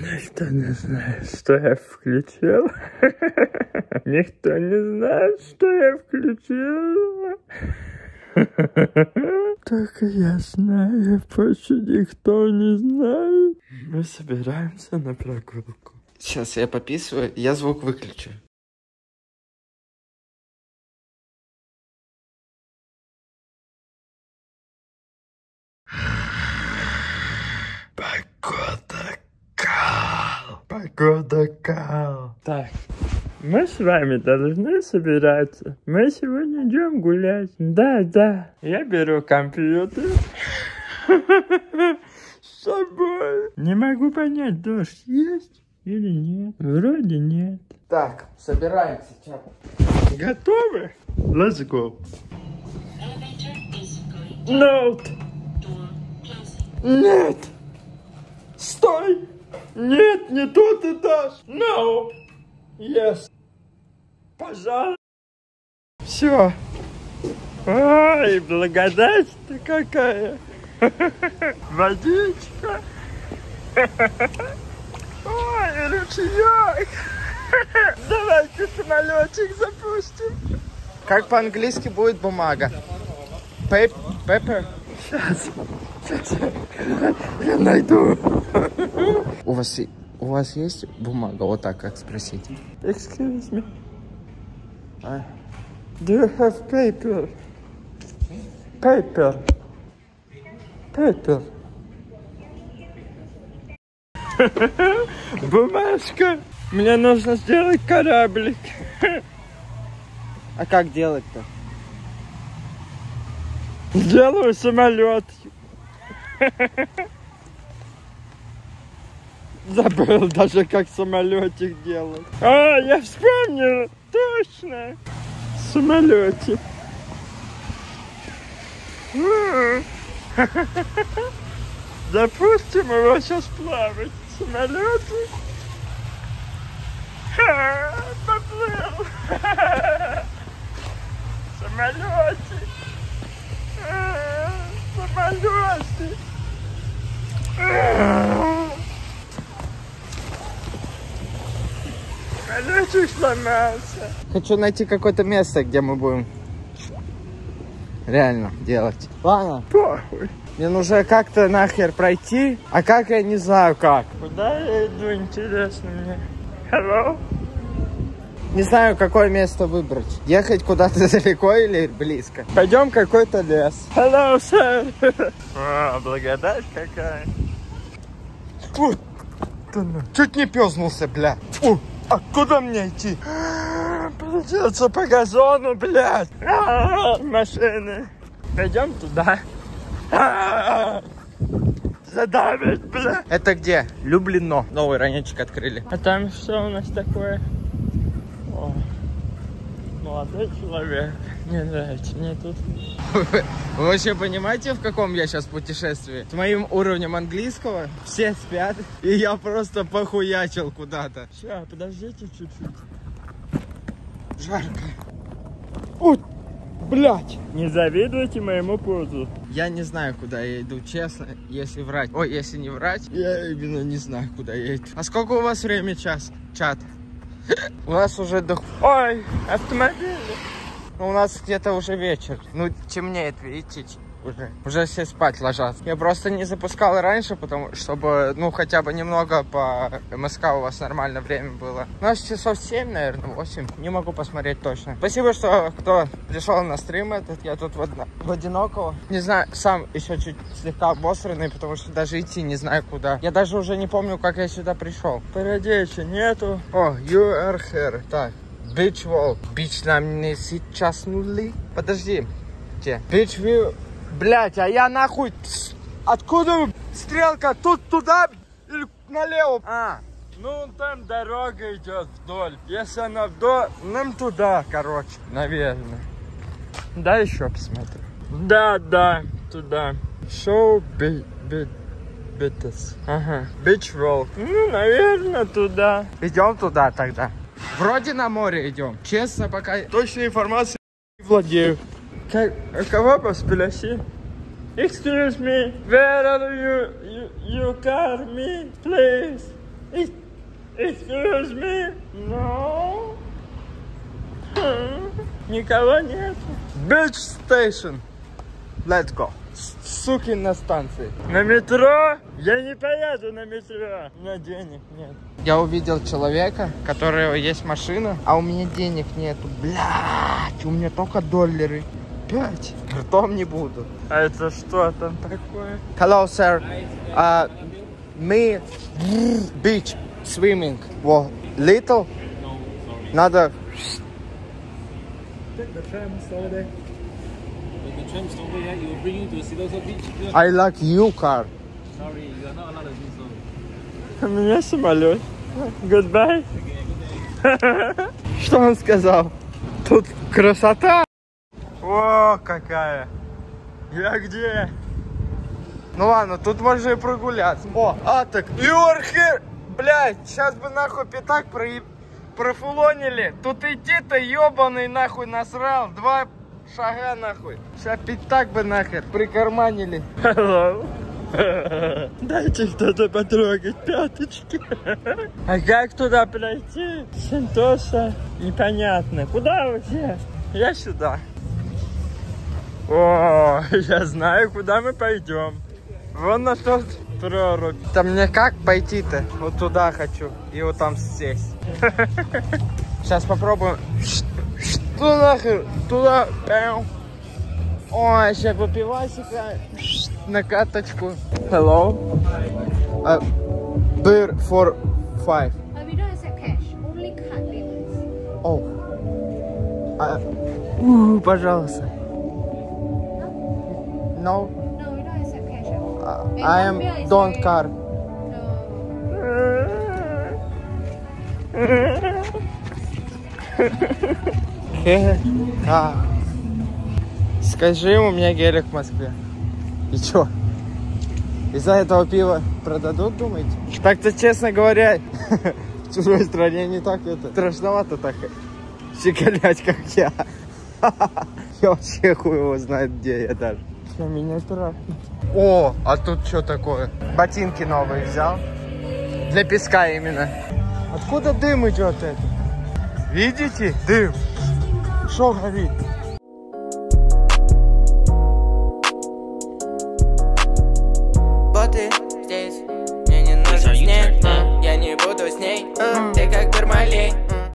Никто не знает, что я включил. Никто не знает, что я включил. Только я знаю, больше никто не знает. Мы собираемся на прогулку. Сейчас я пописываю, я звук выключу. Погода кал. Так, мы с вами должны собираться. Мы сегодня идем гулять. Да. Я беру компьютер с собой. Не могу понять, дождь есть или нет. Вроде нет. Так, собираемся, Чапа. Готовы? Let's go. Нет. Нет. Стой. Нет, не тот этаж. No. Yes. Пожалуйста. Все. Ой, благодать-то какая. Водичка. Ой, ручеек. Давайте самолетик запустим. Как по-английски будет бумага? Пеппер. Сейчас. Я найду. У вас есть бумага? Вот так как спросить. Excuse me. Do you have paper? Paper. Бумажка. Мне нужно сделать кораблик. А как делать-то? Делаю самолет. Забыл даже, как самолетик делать. А, я вспомнил, точно. Самолетик. Допустим, его сейчас плавать. Самолетик. Поплыл. Самолетик. Самолетик. Колечек сломался. Хочу найти какое-то место, где мы будем реально делать. Ладно. Похуй. Мне нужно как-то нахер пройти. А как, я не знаю как. Куда я иду, интересно мне. Hello? Не знаю, какое место выбрать. Ехать куда-то далеко или близко. Пойдем в какой-то лес. Hello, sir. О, благодать какая. Фу, чуть не пёзнулся, бля. Фу. А куда мне идти? Придется по газону, блядь. Машины. Пойдем туда. Задавить, бля. Это где? Люблино. Новый райончик открыли. А там что у нас такое? О, молодой человек. Не нравится мне тут. Вы вообще понимаете, в каком я сейчас путешествии? С моим уровнем английского все спят, и я просто похуячил куда-то. Сейчас, подождите чуть-чуть. Жарко. Ут, блядь. Не завидуйте моему позу. Я не знаю, куда я иду, честно, если врать. Ой, если не врать, я именно не знаю, куда я иду. А сколько у вас время час, чат? У нас уже до... Ой, автомобиль. У нас где-то уже вечер. Ну, темнеет, видите, уже. Уже все спать ложатся. Я просто не запускал раньше, потому чтобы, ну, хотя бы немного по МСК у вас нормально время было. У нас часов 7, наверное, 8. Не могу посмотреть точно. Спасибо, что кто пришел на стрим этот. Я тут в одинокого. Не знаю, сам еще чуть слегка обосранный, потому что даже идти не знаю куда. Я даже уже не помню, как я сюда пришел. Породечи нету. О, you are here. Так. Beach Walk. Бич нам не сейчас нули. Подожди. Beach View. Блять, а я нахуй. Откуда стрелка? Тут туда или налево? А, ну там дорога идет вдоль. Если она вдоль, нам туда, короче. Наверное. Да, еще посмотрю. Да, туда. Show Битас. Ага. Бич Роуд. Ну, наверное, туда. Идем туда тогда. Вроде на море идем. Честно, пока точной информации не владею. Как, кого поспеласи? Excuse me, where are you car me, please? Excuse me, no. Никого нет. Beach station. Let's go. Суки на станции. На метро? Я не поеду на метро. У меня денег нет. Я увидел человека, у которого есть машина, а у меня денег нету. Блядь, у меня только $5. Ртом не буду. А это что там такое? Hello, sir. Me beach swimming. Well, little? No, sorry. Надо... I like you car. Sorry, you are not allowed to do so. У меня самолет. Goodbye. Okay. Что он сказал? Тут красота. О, какая. Я где? Ну ладно, тут можно и прогуляться. О, а так. You're here. Блядь, сейчас бы нахуй пятак профулонили. Тут идти-то ебаный нахуй насрал. Два шага нахуй. Сейчас пятак бы нахер прикарманили. Hello. Дайте кто-то потрогать пяточки. А как туда пройти? Сентоса? Непонятно. Куда вообще? Я сюда. О, я знаю, куда мы пойдем. Вон на тот прорубь. Там мне как пойти-то? Вот туда хочу. И вот там сесть. Сейчас попробуем. Что нахер? Туда. Ой, сейчас попивасика. На каточку. Hello. Beer for 5. We don't accept cash. Only card payments. Пожалуйста. No. No, we don't accept cash. I am don't car. Скажи ему, у меня гелик в Москве. И чё? Из-за этого пива продадут, думаете? Так-то, честно говоря, в чужой стране не так это. Страшновато так щеколять, как я. Я вообще хуй его знает, где я даже. Чё, меня трахнет? О, а тут что такое? Ботинки новые взял. Для песка именно. Откуда дым идет это? Видите? Дым. Шо горит?